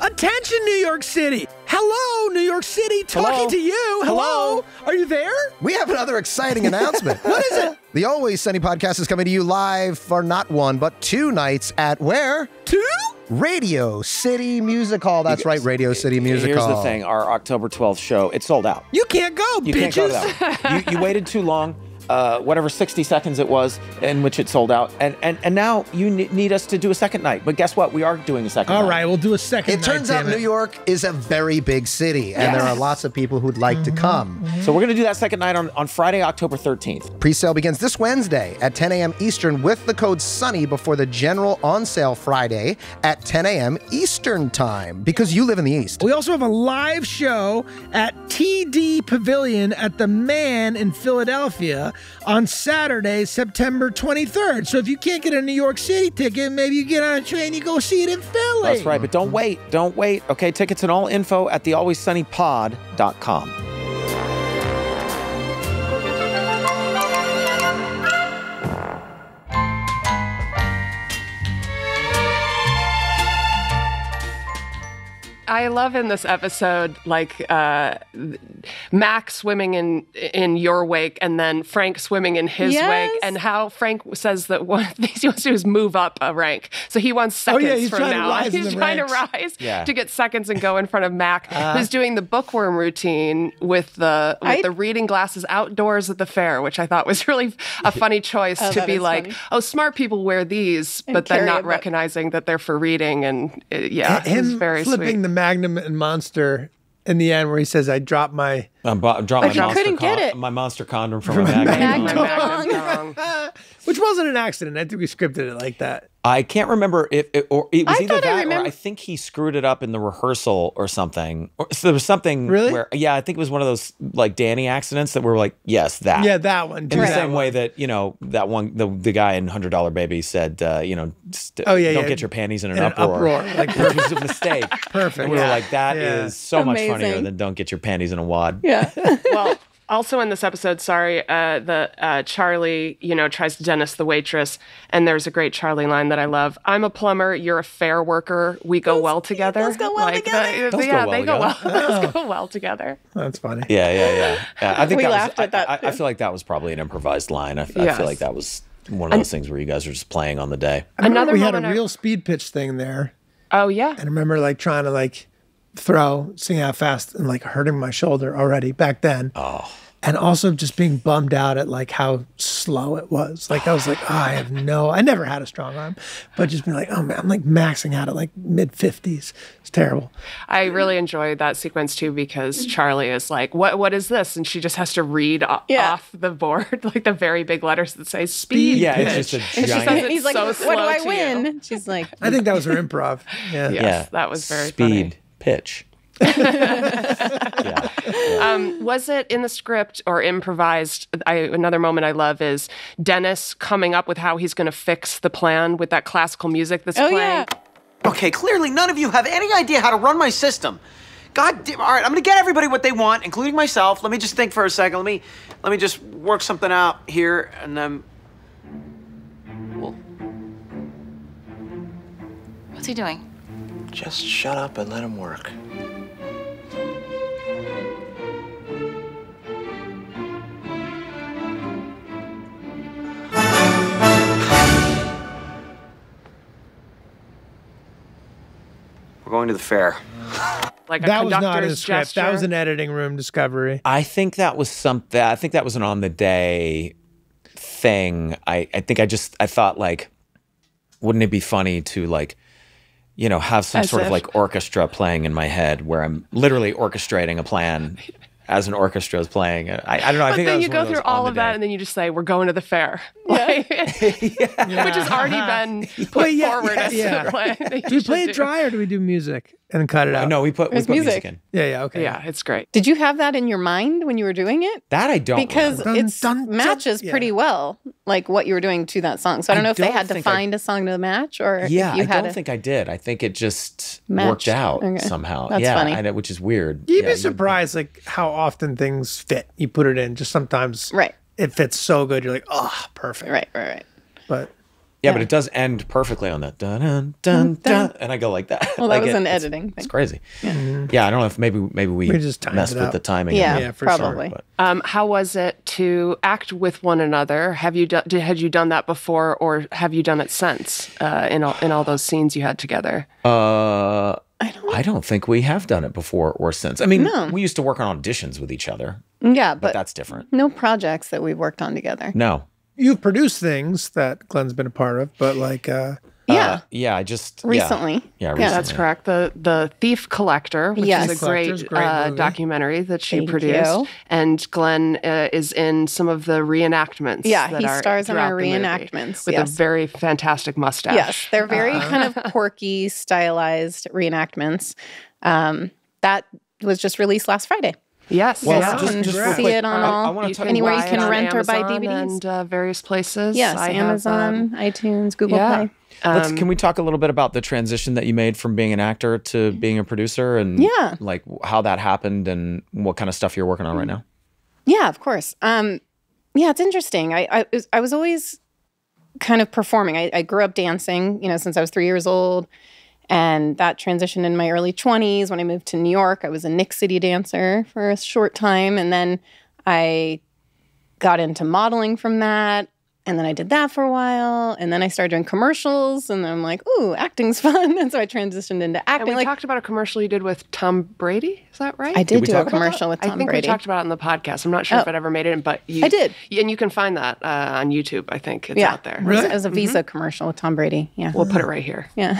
Attention, New York City. Hello, New York City, talking to you. Hello. Are you there? We have another exciting announcement. What is it? The Always Sunny Podcast is coming to you live for not one, but two nights at where? Two? Radio City Music Hall. That's right, Radio City Music Hall. Here's the thing, our October 12th show, it's sold out. You can't go, bitches. You can't go though. You waited too long. Whatever 60 seconds it was in which it sold out. And now you need us to do a second night. But guess what? We are doing a second night. All right, we'll do a second night. Turns out New York is a very big city, and there are lots of people who'd like to come. So we're going to do that second night on Friday, October 13th. Pre-sale begins this Wednesday at 10 a.m. Eastern with the code SUNNY before the general on-sale Friday at 10 a.m. Eastern time, because you live in the East. We also have a live show at TD Pavilion at the Man in Philadelphia on Saturday, September 23rd. So if you can't get a New York City ticket, maybe you get on a train, you go see it in Philly. That's right, but don't wait. Don't wait. Okay, tickets and all info at thealwayssunnypod.com. I love in this episode, like Mac swimming in your wake and then Frank swimming in his wake, and how Frank says that one of the things he wants to do is move up a rank. So he wants seconds from now. He's trying to rise to get seconds and go in front of Mac, who's doing the bookworm routine with the reading glasses outdoors at the fair, which I thought was really a funny choice to be like, funny. Oh, smart people wear these, but then not recognizing that they're for reading. And it's very sweet. Flipping the Magnum and Monster in the end, where he says, "I dropped my monster condom from my Magnum." Which wasn't an accident. I think we scripted it like that. I can't remember if I think he screwed it up in the rehearsal or something. So there was something where I think it was one of those like Danny accidents that were like, yes, that. Yeah, that one. In the same way that, you know, that one the guy in $100 Baby said, you know, don't get your panties in an uproar. Like it was a mistake. Perfect. And we were like, that is so much funnier than don't get your panties in a wad. Yeah. Well, also in this episode, Charlie, you know, tries to Dennis the waitress, and there's a great Charlie line that I love. I'm a plumber, you're a fair worker, we go well together. Those go well together. Those go well together. That's funny. Yeah. I think we laughed at that. I feel like that was probably an improvised line. I feel like that was one of those things where you guys are just playing on the day. We had a real speed pitch thing there. Oh yeah. And I remember like trying to like seeing how fast and like hurting my shoulder already back then. Oh. And also just being bummed out at like how slow it was. Like I was like, oh, I never had a strong arm, but just being like, oh man, I'm like maxing out at like mid-50s. It's terrible. I really enjoyed that sequence too, because Charlie is like, what is this? And she just has to read off the board, like the very big letters that say speed. Yeah, it's just a giant. And he's like, what do I win? You? She's like, I think that was her improv. Yeah. Yes, that was very funny. Pitch. Was it in the script or improvised? Another moment I love is Dennis coming up with how he's going to fix the plan with that classical music that's playing. Yeah. Okay, clearly none of you have any idea how to run my system. God damn! All right, I'm going to get everybody what they want, including myself. Let me just think for a second. Let me just work something out here, and then what's he doing? Just shut up and let him work. We're going to the fair. Like a that was not a script. Gesture. That was an editing room discovery. I think that was something. I think that was an on the day thing. I thought like, wouldn't it be funny to like, you know, have some sort of like orchestra playing in my head where I'm literally orchestrating a plan as an orchestra is playing. I don't know. I think then you go through all of that, and then you just say, "We're going to the fair," like, yeah. Which has already been put forward. Do we play it dry, or do we do music and cut it out? No, we put music in. Yeah, okay. Yeah, it's great. Did you have that in your mind when you were doing it? That I don't, because it matches pretty well, like what you were doing to that song. So I don't know if they had to find a song to match, or yeah, I don't think I did. I think it just worked out somehow. That's funny, which is weird. You'd be surprised, like how often things fit. You put it in, just sometimes it fits so good, you're like, oh, perfect. Right. But but it does end perfectly on that dun dun dun dun, and I go like that. Well, that like was an editing thing. It's crazy. Yeah, I don't know if maybe we just messed with the timing. Yeah, for probably. Sure, how was it to act with one another? Had you done that before, or have you done it since in all those scenes you had together? I don't think we have done it before or since. I mean, we used to work on auditions with each other. Yeah, but that's different. No projects that we've worked on together. No. You've produced things that Glenn's been a part of, but like... Recently. Yeah, recently. Yeah, that's correct. The Thief Collector, which is a great documentary that she produced. And Glenn is in some of the reenactments. Yeah, he stars in our reenactments. With a very fantastic mustache. Yes, they're very kind of quirky, stylized reenactments. That was just released last Friday. Yes, well, you can see it on anywhere you can rent or buy DVDs. And various places. Yes, Amazon, iTunes, Google Play. Can we talk a little bit about the transition that you made from being an actor to being a producer and like how that happened and what kind of stuff you're working on right now? Yeah, of course. Yeah, it's interesting. I was always kind of performing. I grew up dancing, you know, since I was 3 years old. And that transitioned in my early 20s. When I moved to New York, I was a Nick City dancer for a short time. And then I got into modeling from that. And then I did that for a while. And then I started doing commercials. And then I'm like, ooh, acting's fun. And so I transitioned into acting. And we talked about a commercial you did with Tom Brady. Is that right? I did do a commercial with Tom Brady. I think we talked about it on the podcast. I'm not sure if it ever made it in, but I did. And you can find that on YouTube, I think. It's out there. Really? It was a Visa commercial with Tom Brady. Yeah. We'll put it right here. Yeah.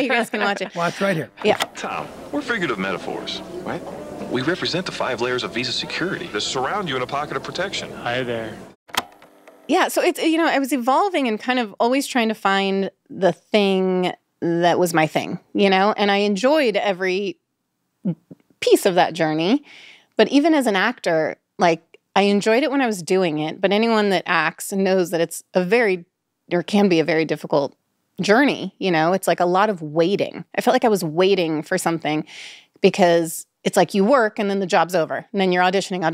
You guys can watch it. Watch right here. Yeah. Tom, we're figurative metaphors, right? We represent the 5 layers of Visa security that surround you in a pocket of protection. Hi there. Yeah, so it's, you know, I was evolving and kind of always trying to find the thing that was my thing, you know, and I enjoyed every piece of that journey. But even as an actor, like, I enjoyed it when I was doing it, but anyone that acts knows that it's can be a very difficult journey, you know. It's like a lot of waiting. I felt like I was waiting for something because it's like you work and then the job's over. And then you're auditioning.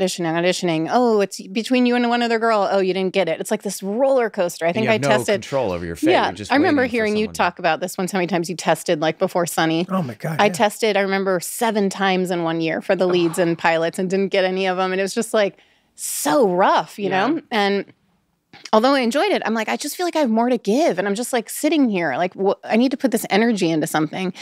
Oh, it's between you and one other girl. Oh, you didn't get it. It's like this roller coaster. I think I tested. You have no control over your fate. Yeah, just I remember hearing you talk about this once, how many times you tested like before Sunny. Oh my God. I tested, I remember 7 times in 1 year for the leads and pilots and didn't get any of them. And it was just like so rough, you know? And although I enjoyed it, I'm like, I just feel like I have more to give. And I'm just like sitting here, like I need to put this energy into something.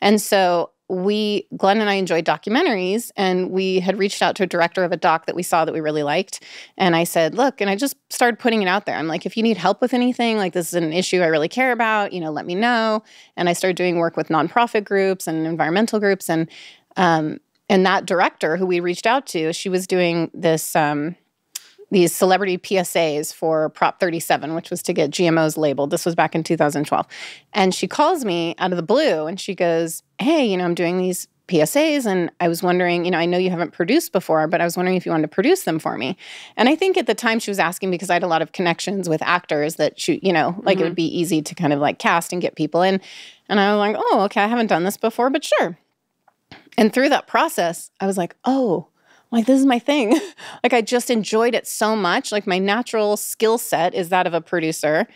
And so Glenn and I enjoyed documentaries, and we had reached out to a director of a doc that we saw that we really liked. And I said, look, and I just started putting it out there. I'm like, if you need help with anything, like this is an issue I really care about, you know, let me know. And I started doing work with nonprofit groups and environmental groups. And that director who we reached out to, she was doing this, these celebrity PSAs for Prop 37, which was to get GMOs labeled. This was back in 2012. And she calls me out of the blue and she goes, hey, you know, I'm doing these PSAs and I was wondering, you know, I know you haven't produced before, but I was wondering if you wanted to produce them for me. And I think at the time she was asking because I had a lot of connections with actors that she, you know, like it would be easy to kind of like cast and get people in. And I was like, oh, okay, I haven't done this before, but sure. And through that process, I was like, oh, like, this is my thing. Like, I just enjoyed it so much. Like, my natural skill set is that of a producer.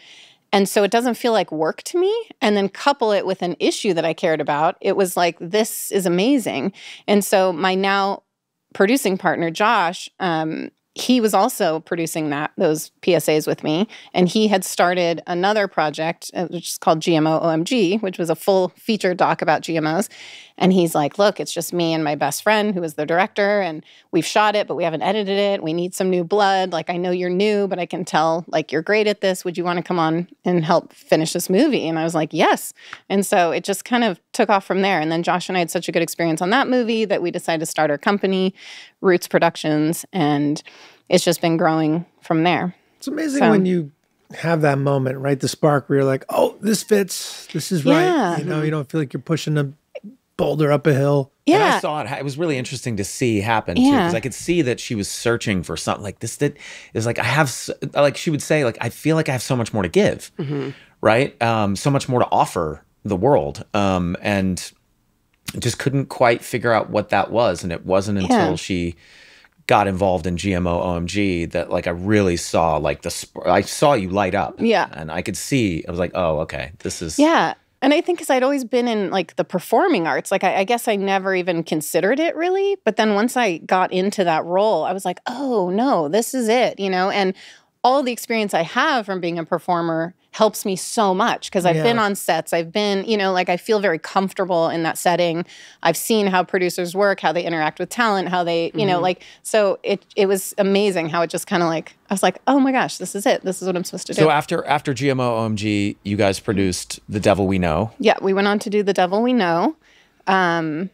And so it doesn't feel like work to me. And then couple it with an issue that I cared about. It was like, this is amazing. And so my now producing partner, Josh, he was also producing those PSAs with me. And he had started another project, which is called GMO-OMG, which was a full feature doc about GMOs. And he's like, look, it's just me and my best friend who is the director. And we've shot it, but we haven't edited it. We need some new blood. Like, I know you're new, but I can tell, like, you're great at this. Would you want to come on and help finish this movie? And I was like, yes. And so it just kind of took off from there. And then Josh and I had such a good experience on that movie that we decided to start our company, Roots Productions, and it's just been growing from there. It's amazing when you have that moment, right? The spark where you're like, oh, this fits. This is right. You know, you don't feel like you're pushing a boulder up a hill. Yeah. And I saw it. It was really interesting to see happen too, because I could see that she was searching for something like this. That is like, I have, like she would say, like, I feel like I have so much more to give, right? So much more to offer the world. And just couldn't quite figure out what that was. And it wasn't until she got involved in GMO-OMG that like I really saw like I saw you light up. Yeah. And I could see, I was like, oh, okay, this is. Yeah. And I think because I'd always been in like the performing arts, like I guess I never even considered it really. But then once I got into that role, I was like, oh no, this is it, you know? And all the experience I have from being a performer helps me so much because I've been on sets. I've been, you know, like I feel very comfortable in that setting. I've seen how producers work, how they interact with talent, how they, you know, like, so it was amazing how it just kind of like, I was like, oh my gosh, this is it. This is what I'm supposed to do. So after GMO-OMG, you guys produced The Devil We Know. Yeah, we went on to do The Devil We Know. And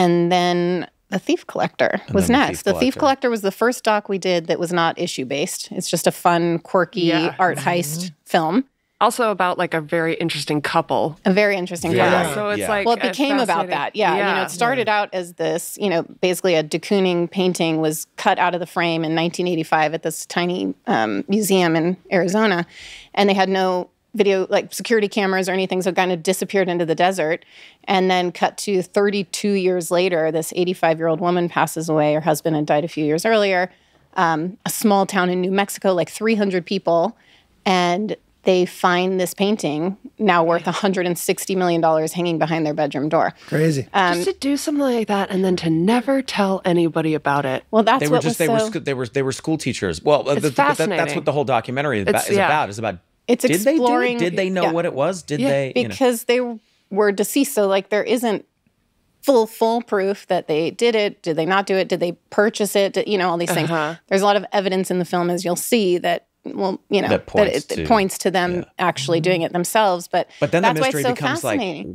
then The Thief Collector was next. The Thief Collector was the first doc we did that was not issue-based. It's just a fun, quirky art heist film. Also about like a very interesting couple. A very interesting couple. So it's like, well, it became about that. Yeah. You know, it started out as this, you know, basically a de Kooning painting was cut out of the frame in 1985 at this tiny museum in Arizona. And they had no video, like security cameras or anything, so kind of disappeared into the desert. And then cut to 32 years later, this 85-year-old woman passes away. Her husband had died a few years earlier. A small town in New Mexico, like 300 people. And they find this painting, now worth $160 million, hanging behind their bedroom door. Crazy. Just to do something like that and then to never tell anybody about it. Well, that's what was so... They were school teachers. Well, that's what the whole documentary is about. It's exploring. Did they know what it was? Did they? Because they were deceased, so like there isn't full proof that they did it. Did they not do it? Did they purchase it? Did, you know, all these things. There's a lot of evidence in the film, as you'll see, that points to them actually doing it themselves. But then that's the mystery becomes like,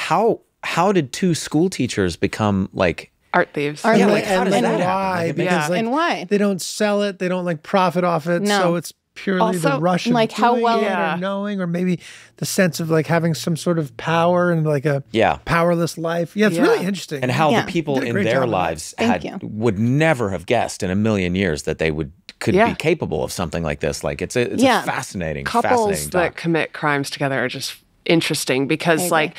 how did two school teachers become like art thieves? Yeah, like, how does that happen? Because like, and why they don't sell it? They don't like profit off it. No. So it's purely also, the rush of like how well or knowing, or maybe the sense of like having some sort of power and like a powerless life. Yeah, it's really interesting. And how the people in their lives would never have guessed in a million years that they could be capable of something like this. Like it's a fascinating couples that commit crimes together are just interesting because like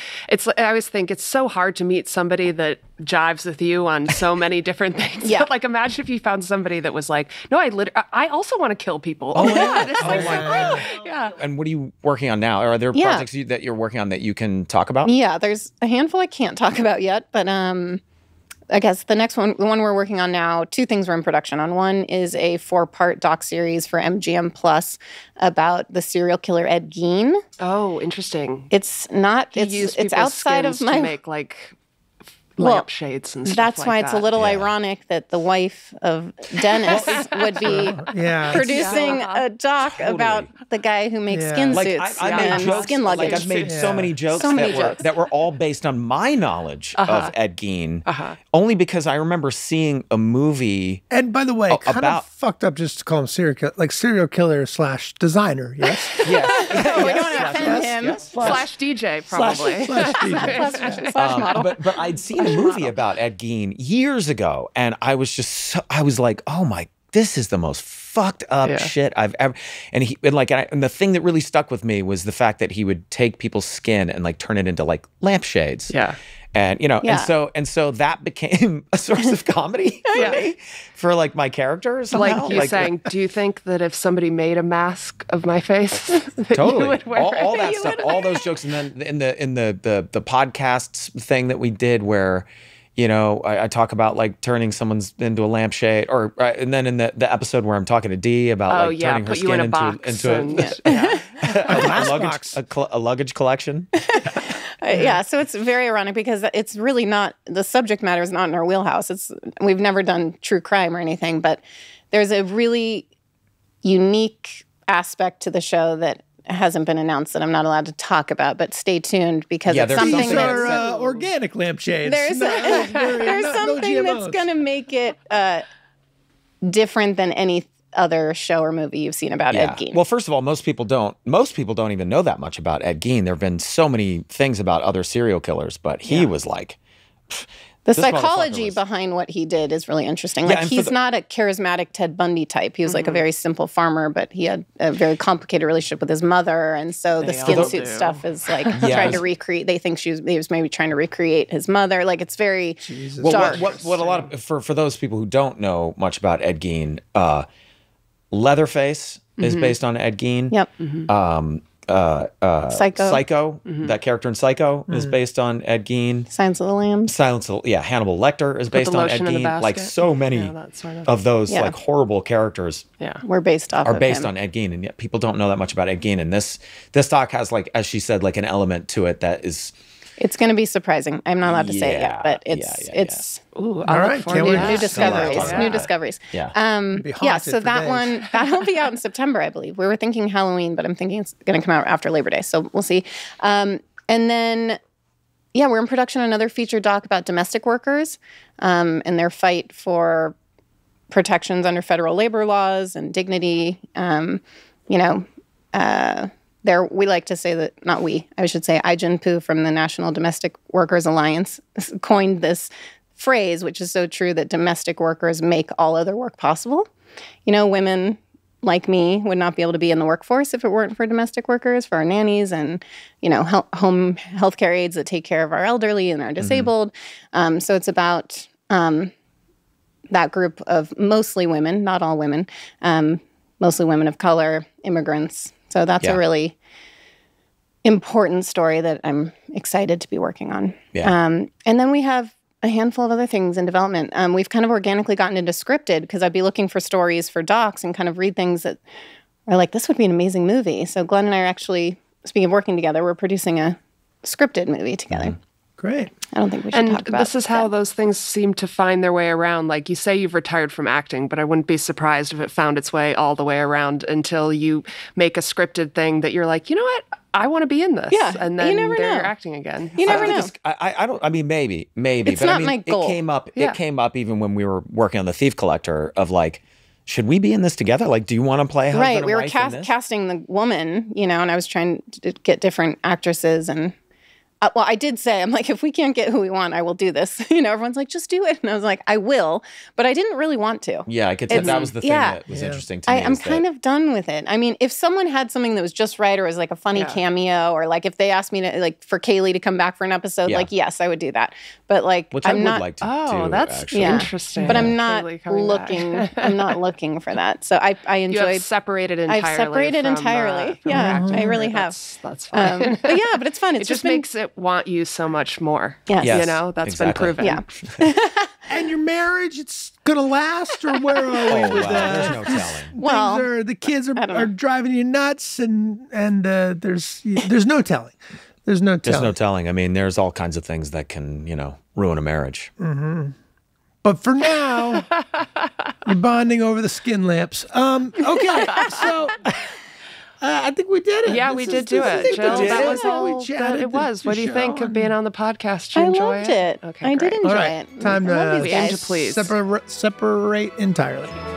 I always think it's so hard to meet somebody that jives with you on so many different things. But like imagine if you found somebody that was like, no, I also want to kill people. Oh yeah. And what are you working on now? Are there projects that you're working on that you can talk about? Yeah, there's a handful I can't talk about yet, but I guess the next one, the one we're working on now, two things we're in production on. One is a 4-part doc series for MGM Plus about the serial killer Ed Gein. Oh, interesting. It's not, it's outside of my... to make like lampshades and stuff like that. That's why it's a little ironic that the wife of Dennis would be producing a doc about the guy who makes skin suits and skin luggage. Like I've made so many jokes that were all based on my knowledge of Ed Gein, only because I remember seeing a movie. And by the way, kind of fucked up just to call him serial killer / designer. Yes. We're going to offend him. Slash DJ probably. Slash model. But I'd seen a movie about Ed Gein years ago, and I was just I was like, oh my, this is the most fucked up shit I've ever. And the thing that really stuck with me was the fact that he would take people's skin and like turn it into like lampshades. Yeah. And you know, and so that became a source of comedy for like my characters. Like you saying, do you think that if somebody made a mask of my face, that you would wear all that stuff, all those jokes, and then in the podcasts thing that we did where, you know, I talk about like turning someone's into a lampshade, and then in the episode where I'm talking to Dee about like turning her skin into a luggage collection. Yeah, so it's very ironic because it's really not, the subject matter is not in our wheelhouse. We've never done true crime or anything, but there's a really unique aspect to the show that hasn't been announced that I'm not allowed to talk about, but stay tuned because it's something that's... organic lampshades. There's something that's going to make it different than any other show or movie you've seen about Ed Gein. Well, first of all, most people don't even know that much about Ed Gein. There have been so many things about other serial killers, but he was like... The psychology behind what he did is really interesting. Like, he's not a charismatic Ted Bundy type. He was like a very simple farmer, but he had a very complicated relationship with his mother. And so the skin suit stuff is like trying to recreate. They think he was maybe trying to recreate his mother. Like, it's very dark. What a lot of, for those people who don't know much about Ed Gein, Leatherface is based on Ed Gein. Yep. Psycho. That character in Psycho is based on Ed Gein. Silence of the Lambs. Hannibal Lecter is based on Ed Gein. Like, so many of those like horrible characters were based off on Ed Gein, and yet people don't know that much about Ed Gein. And this doc has, like, as she said, like an element to it that is... It's going to be surprising. I'm not allowed to say it yet, but it's Ooh, all right, new discoveries. New discoveries. Yeah. So that one, that'll be out in September, I believe. We were thinking Halloween, but I'm thinking it's going to come out after Labor Day, so we'll see. And then, we're in production on another feature doc about domestic workers and their fight for protections under federal labor laws and dignity. We like to say that, not we, I should say, Ijin Poo from the National Domestic Workers Alliance coined this phrase, which is so true, that domestic workers make all other work possible. You know, women like me would not be able to be in the workforce if it weren't for domestic workers, for our nannies and, home healthcare aides that take care of our elderly and our disabled. So it's about that group of mostly women, not all women, mostly women of color, immigrants. So that's a really important story that I'm excited to be working on. Yeah. And then we have a handful of other things in development. We've kind of organically gotten into scripted because I'd be looking for stories for docs and kind of read things that are like, this would be an amazing movie. So Glenn and I are actually, speaking of working together, we're producing a scripted movie together. Mm-hmm. Great. I don't think we should talk about this is how those things seem to find their way around. Like, you say you've retired from acting, but I wouldn't be surprised if it found its way all the way around until you make a scripted thing that you're like, you know what? I want to be in this. Yeah. And then you're acting again. You never know. I mean, maybe. It's not my goal. It came up even when we were working on The Thief Collector of, like, should we be in this together? Like, do you want to play husband and wife? Right. We were casting the woman, and I was trying to get different actresses and... well, I did say, I'm like, if we can't get who we want, I will do this. Everyone's like, just do it. And I was like, I will. But I didn't really want to. Yeah, I could tell that was the thing that was interesting to me. I'm kind of done with it. I mean, if someone had something that was just right or was like a funny cameo, or like if they asked me to, like, for Kaylee to come back for an episode, like, yes, I would do that. But, like, which I would not like to do, that's actually. Interesting. But I'm not looking, I'm not looking for that. So I enjoyed. You have separated entirely. I've separated entirely. I really have. That's fine. But yeah, but it's fun. It just makes it want you so much more. Yes. That's been proven. Yeah. And your marriage, it's going to last, or where are we with that? There's no telling. Well, the kids are driving you nuts, and there's no telling. There's no telling. There's no telling. I mean, there's all kinds of things that can, ruin a marriage. Mm-hmm. But for now, you're bonding over the skin lamps. Okay, so... I think we did it. Yeah, we did do it, Jill. That was all that it was. What do you think of being on the podcast? I loved it. Okay, I did enjoy it. Time to separate entirely.